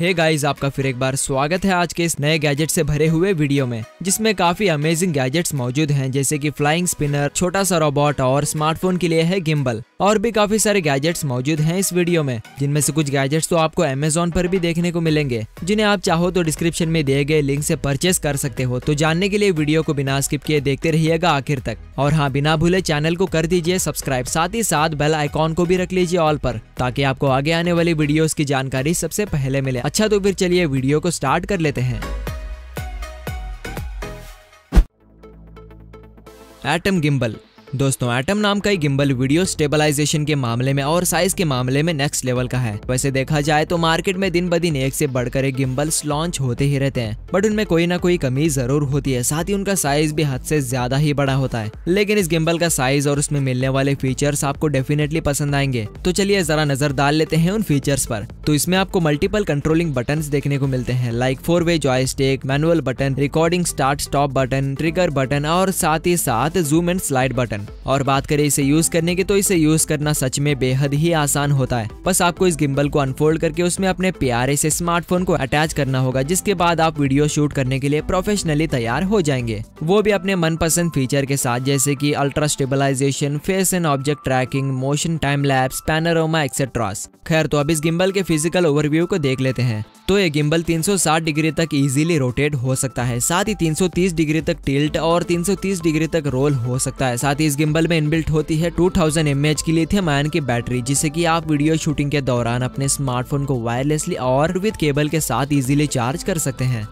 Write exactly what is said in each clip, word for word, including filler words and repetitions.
Hey guys, आपका फिर एक बार स्वागत है आज के इस नए गैजेट से भरे हुए वीडियो में, जिसमें काफी अमेजिंग गैजेट्स मौजूद हैं, जैसे कि फ्लाइंग स्पिनर, छोटा सा रोबोट और स्मार्टफोन के लिए है गिम्बल। और भी काफी सारे गैजेट्स मौजूद हैं इस वीडियो में, जिनमें से कुछ गैजेट्स तो आपको अमेजोन पर भी देखने को मिलेंगे, जिन्हें आप चाहो तो डिस्क्रिप्शन में दिए गए लिंक से परचेस कर सकते हो। तो जानने के लिए वीडियो को बिना स्किप किए देखते रहिएगा आखिर तक। और हाँ, बिना भूले चैनल को कर दीजिए सब्सक्राइब, साथ ही साथ बेल आइकॉन को भी रख लीजिए ऑल पर, ताकि आपको आगे आने वाली वीडियोस की जानकारी सबसे पहले मिले। अच्छा, तो फिर चलिए वीडियो को स्टार्ट कर लेते हैं। Atom gimbal. दोस्तों, एटम नाम का ही गिम्बल वीडियो स्टेबलाइजेशन के मामले में और साइज के मामले में नेक्स्ट लेवल का है। वैसे देखा जाए तो मार्केट में दिन ब दिन एक से बढ़कर एक गिम्बल्स लॉन्च होते ही रहते हैं, बट उनमें कोई ना कोई कमी जरूर होती है, साथ ही उनका साइज भी हद से ज्यादा ही बड़ा होता है। लेकिन इस गिम्बल का साइज और उसमें मिलने वाले फीचर्स आपको डेफिनेटली पसंद आएंगे। तो चलिए जरा नजर डाल लेते हैं उन फीचर्स पर। तो इसमें आपको मल्टीपल कंट्रोलिंग बटन देखने को मिलते हैं, like four way joystick, manual button, recording start stop button, trigger button और साथ ही साथ जूम एंड स्लाइड बटन। और बात करें इसे यूज करने की, तो इसे यूज करना सच में बेहद ही आसान होता है। बस आपको इस गिम्बल को अनफोल्ड करके उसमें अपने प्यारे से स्मार्टफोन को अटैच करना होगा, जिसके बाद आप वीडियो शूट करने के लिए प्रोफेशनली तैयार हो जाएंगे, वो भी अपने मनपसंद फीचर के साथ, जैसे कि ultra stabilization, face and object tracking, motion time lapse, panorama etcetera. खैर, तो अब इस गिम्बल के फिजिकल ओवरव्यू को देख लेते हैं। तो ये गिम्बल तीन सौ साठ डिग्री तक इजीली रोटेट हो सकता है, साथ ही तीन सौ तीस डिग्री तक टिल्ट और तीन सौ तीस डिग्री तक रोल हो सकता है। साथ ही इस गिम्बल में इनबिल्ट होती है दो हज़ार एमएएच की लिथियम आयन की बैटरी, जिससे कि आप वीडियो शूटिंग के दौरान अपने स्मार्टफोन को वायरलेसली और विद केबल के साथ इजीली चार्ज कर सकते हैं।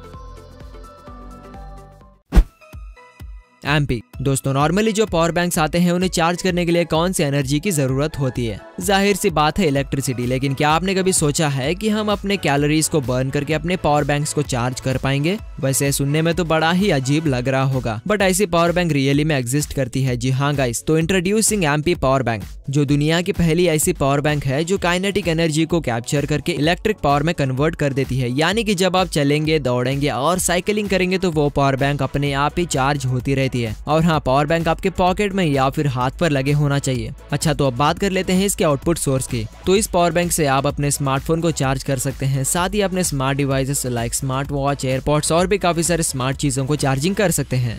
एम्पी। दोस्तों, नॉर्मली जो पावर बैंक्स आते हैं उन्हें चार्ज करने के लिए कौन सी एनर्जी की जरूरत होती है? जाहिर सी बात है, इलेक्ट्रिसिटी। लेकिन क्या आपने कभी सोचा है कि हम अपने कैलोरीज को बर्न करके अपने पावर बैंक्स को चार्ज कर पाएंगे? वैसे सुनने में तो बड़ा ही अजीब लग रहा होगा, बट ऐसी पावर बैंक रियली में एग्जिस्ट करती है। जी हाँ गाइस, तो इंट्रोड्यूसिंग एम्पी पावर बैंक, जो दुनिया की पहली ऐसी पावर बैंक है जो काइनेटिक एनर्जी को कैप्चर करके इलेक्ट्रिक पावर में कन्वर्ट कर देती है। यानी कि जब आप चलेंगे, दौड़ेंगे और साइकिलिंग करेंगे तो वो पावर बैंक अपने आप ही चार्ज होती रहती है। और हाँ, पावर बैंक आपके पॉकेट में या फिर हाथ पर लगे होना चाहिए। अच्छा, तो अब बात कर लेते हैं इसके आउटपुट सोर्स की। तो इस पावर बैंक से आप अपने स्मार्टफोन को चार्ज कर सकते हैं, साथ ही अपने smart devices like smart watch, AirPods और भी काफी सारे स्मार्ट चीजों को चार्जिंग कर सकते हैं।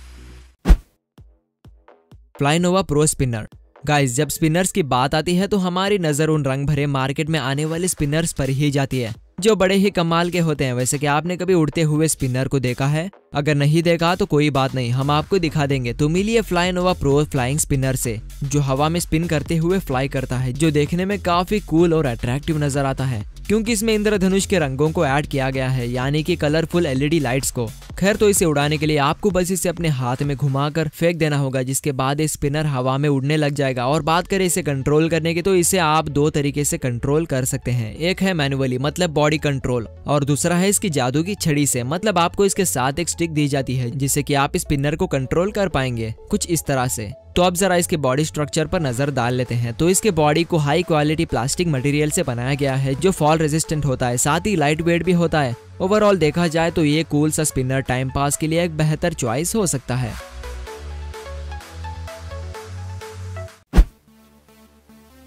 Fly Nova Pro spinner. Guys, जब स्पिनर्स की बात आती है तो हमारी नजर उन रंग भरे मार्केट में आने वाले स्पिनर्स पर ही जाती है, जो बड़े ही कमाल के होते हैं। वैसे कि आपने कभी उड़ते हुए स्पिनर को देखा है? अगर नहीं देखा तो कोई बात नहीं, हम आपको दिखा देंगे। तो मिलिए Fly Nova Pro flying spinner से, जो हवा में स्पिन करते हुए फ्लाई करता है, जो देखने में काफी कूल और अट्रैक्टिव नजर आता है, क्योंकि इसमें इंद्रधनुष के रंगों को ऐड किया गया है, यानी कि कलरफुल एलईडी लाइट्स को। खैर, तो इसे उड़ाने के लिए आपको बस इसे अपने हाथ में घुमाकर फेंक देना होगा, जिसके बाद ये स्पिनर हवा में उड़ने लग जाएगा। और बात करें इसे कंट्रोल करने की, तो इसे आप दो तरीके से कंट्रोल कर सकते हैं। एक है मैनुअली, मतलब बॉडी कंट्रोल, और दूसरा है इसकी जादू की छड़ी से, मतलब आपको इसके साथ एक स्टिक दी जाती है, जिससे कि आप स्पिनर को कंट्रोल कर पाएंगे, कुछ इस तरह से। तो अब जरा इसके बॉडी स्ट्रक्चर पर नजर डाल लेते हैं। तो इसके बॉडी को हाई क्वालिटी प्लास्टिक मटेरियल से बनाया गया है, जो फॉल रेजिस्टेंट होता है, साथ ही लाइट वेट भी होता है। ओवरऑल देखा जाए तो ये कूल सा स्पिनर टाइम पास के लिए एक बेहतर चॉइस हो सकता है।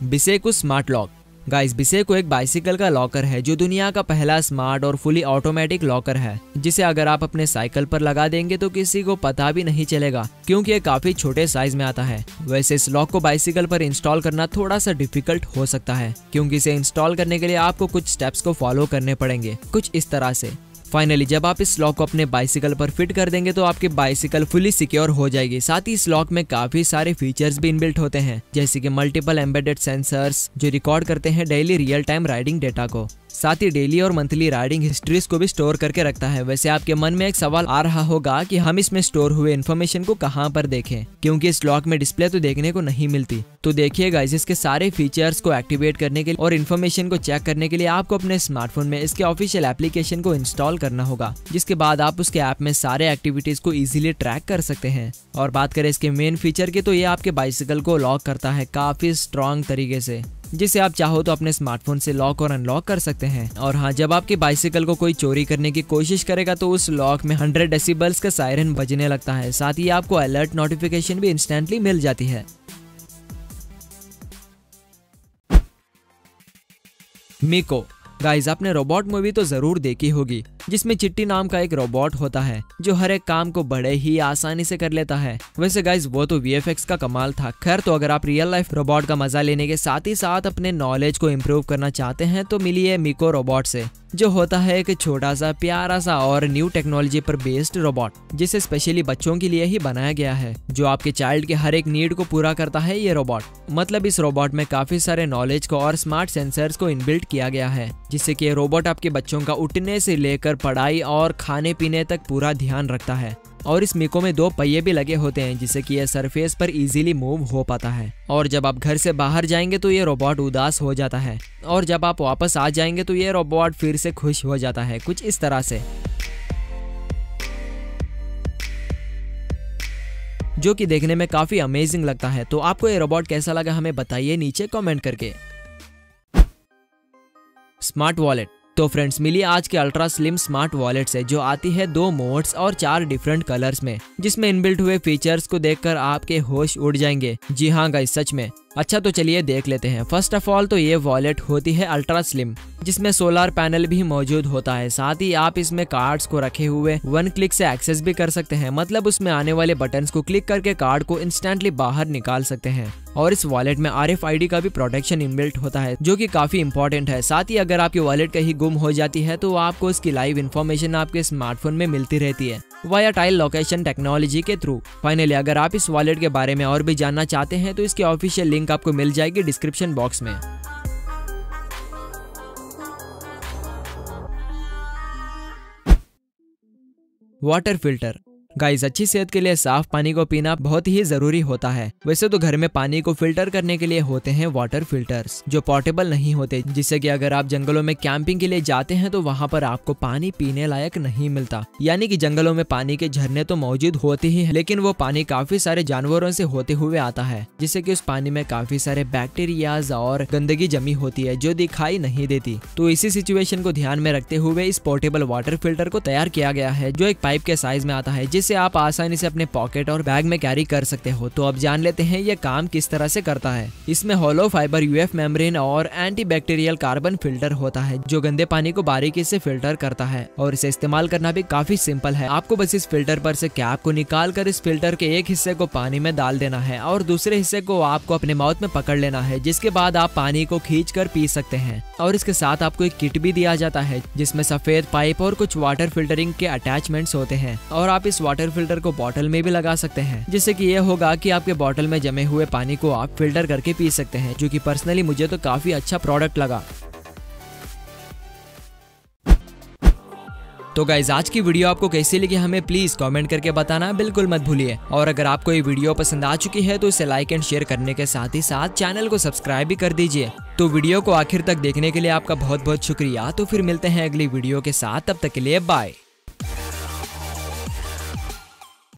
Bisecu smart lock. Guys, Bisecu एक बाइसिकल का लॉकर है, जो दुनिया का पहला स्मार्ट और फुली ऑटोमेटिक लॉकर है, जिसे अगर आप अपने साइकिल पर लगा देंगे तो किसी को पता भी नहीं चलेगा, क्योंकि ये काफी छोटे साइज में आता है। वैसे इस लॉक को बाइसिकल पर इंस्टॉल करना थोड़ा सा डिफिकल्ट हो सकता है, क्योंकि इसे इंस्टॉल करने के लिए आपको कुछ स्टेप्स को फॉलो करने पड़ेंगे, कुछ इस तरह से। फाइनली जब आप इस लॉक को अपने बाइसिकल पर फिट कर देंगे तो आपकी बाइसिकल फुली सिक्योर हो जाएगी। साथ ही इस लॉक में काफी सारे फीचर्स भी इनबिल्ट होते हैं, जैसे कि मल्टीपल एम्बेडेड सेंसर्स, जो रिकॉर्ड करते हैं daily real time riding data को, साथ ही डेली और मंथली राइडिंग हिस्ट्रीज को भी स्टोर करके रखता है। वैसे आपके मन में एक सवाल आ रहा होगा कि हम इसमें स्टोर हुए इन्फॉर्मेशन को कहाँ पर देखें, क्योंकि इस लॉक में डिस्प्ले तो देखने को नहीं मिलती। तो देखिए गाइस, इसके सारे फीचर्स को एक्टिवेट करने के लिए और इन्फॉर्मेशन को चेक करने के लिए आपको अपने स्मार्टफोन में इसके ऑफिशियल एप्लीकेशन को इंस्टॉल करना होगा, जिसके बाद आप उसके ऐप में सारे एक्टिविटीज को इजीली ट्रैक कर सकते हैं। और बात करें इसके मेन फीचर की, तो ये आपके बाइसिकल को लॉक करता है काफी स्ट्रॉन्ग तरीके से, जिसे आप चाहो तो अपने स्मार्टफोन से लॉक और अनलॉक कर सकते हैं। और हाँ, जब आपके बाइसिकल को कोई चोरी करने की कोशिश करेगा तो उस लॉक में हंड्रेड डेसिबल्स का सायरन बजने लगता है, साथ ही आपको अलर्ट नोटिफिकेशन भी इंस्टेंटली मिल जाती है। मिको। गाइज आपने रोबोट मूवी तो जरूर देखी होगी जिसमें चिट्टी नाम का एक रोबोट होता है जो हर एक काम को बड़े ही आसानी से कर लेता है। वैसे गाइज वो तो वीएफएक्स का कमाल था। खैर तो अगर आप रियल लाइफ रोबोट का मजा लेने के साथ ही साथ अपने नॉलेज को इम्प्रूव करना चाहते हैं तो मिलिए मिको रोबोट से, जो होता है एक छोटा सा प्यारा सा और न्यू टेक्नोलॉजी पर बेस्ड रोबोट जिसे स्पेशली बच्चों के लिए ही बनाया गया है, जो आपके चाइल्ड के हर एक नीड को पूरा करता है। ये रोबोट मतलब इस रोबोट में काफी सारे नॉलेज को और स्मार्ट सेंसर्स को इनबिल्ट किया गया है, जिससे कि रोबोट आपके बच्चों का उठने से लेकर पढ़ाई और खाने पीने तक पूरा ध्यान रखता है। और इस मिको में दो पहिए भी लगे होते हैं जिससे कि यह सरफेस पर इजीली मूव हो पाता है। और जब आप घर से बाहर जाएंगे तो ये रोबोट उदास हो जाता है और जब आप वापस आ जाएंगे तो ये रोबोट फिर से खुश हो जाता है, कुछ इस तरह से, जो कि देखने में काफी अमेजिंग लगता है। तो आपको ये रोबोट कैसा लगा हमें बताइए नीचे कमेंट करके। स्मार्ट वॉलेट, तो फ्रेंड्स मिली आज के अल्ट्रा स्लिम स्मार्ट वॉलेट से जो आती है दो मोड्स और चार डिफरेंट कलर्स में, जिसमें इनबिल्ट हुए फीचर्स को देखकर आपके होश उड़ जाएंगे। जी हाँ गाइस सच में। अच्छा तो चलिए देख लेते हैं। फर्स्ट ऑफ ऑल तो ये वॉलेट होती है अल्ट्रा स्लिम जिसमें सोलर पैनल भी मौजूद होता है, साथ ही आप इसमें कार्ड्स को रखे हुए वन क्लिक से एक्सेस भी कर सकते हैं। मतलब उसमें आने वाले बटन्स को क्लिक करके कार्ड को इंस्टेंटली बाहर निकाल सकते हैं। और इस वॉलेट में आरएफआईडी का भी प्रोटेक्शन इनबिल्ट होता है जो कि काफी इंपॉर्टेंट है। साथ ही अगर आपकी वॉलेट कहीं गुम हो जाती है तो आपको उसकी लाइव इन्फॉर्मेशन आपके स्मार्टफोन में मिलती रहती है वाया टाइल लोकेशन टेक्नोलॉजी के थ्रू। फाइनली अगर आप इस वॉलेट के बारे में और भी जानना चाहते हैं तो इसकी ऑफिशियल लिंक आपको मिल जाएगी डिस्क्रिप्शन बॉक्स में। वाटर फिल्टर, गाइज अच्छी सेहत के लिए साफ पानी को पीना बहुत ही जरूरी होता है। वैसे तो घर में पानी को फिल्टर करने के लिए होते हैं वाटर फिल्टर्स जो पोर्टेबल नहीं होते, जिससे कि अगर आप जंगलों में कैंपिंग के लिए जाते हैं तो वहां पर आपको पानी पीने लायक नहीं मिलता। यानी कि जंगलों में पानी के झरने तो मौजूद होते ही है लेकिन वो पानी काफी सारे जानवरों से होते हुए आता है, जिससे कि उस पानी में काफी सारे बैक्टीरियाज और गंदगी जमी होती है जो दिखाई नहीं देती। तो इसी सिचुएशन को ध्यान में रखते हुए इस पोर्टेबल वाटर फिल्टर को तैयार किया गया है जो एक पाइप के साइज में आता है, जिसे आप आसानी से अपने पॉकेट और बैग में कैरी कर सकते हो। तो अब जान लेते हैं ये काम किस तरह से करता है। इसमें होलो फाइबर यूएफ मेम्ब्रेन और एंटीबैक्टीरियल कार्बन फिल्टर होता है जो गंदे पानी को बारीकी से फिल्टर करता है। और इसे इस्तेमाल करना भी काफी सिंपल है। आपको बस इस फिल्टर पर से कैप को निकाल कर इस फिल्टर के एक हिस्से को पानी में डाल देना है और दूसरे हिस्से को आपको अपने माउथ में पकड़ लेना है, जिसके बाद आप पानी को खींच कर पी सकते हैं। और इसके साथ आपको एक किट भी दिया जाता है जिसमें सफेद पाइप और कुछ वाटर फिल्टरिंग के अटैचमेंट्स होते हैं। और आप इस वाटर फिल्टर को बॉटल में भी लगा सकते हैं, जिससे कि यह होगा कि आपके बॉटल में जमे हुए पानी को आप फिल्टर करके पी सकते हैं, जो कि पर्सनली मुझे तो काफी अच्छा प्रोडक्ट लगा। तो गाइज आज की वीडियो आपको कैसी लगी हमें प्लीज कमेंट करके बताना बिल्कुल मत भूलिए। और अगर आपको ये वीडियो पसंद आ चुकी है तो इसे लाइक एंड शेयर करने के साथ ही साथ चैनल को सब्सक्राइब भी कर दीजिए। तो वीडियो को आखिर तक देखने के लिए आपका बहुत बहुत शुक्रिया। तो फिर मिलते हैं अगली वीडियो के साथ, तब तक के लिए बाय।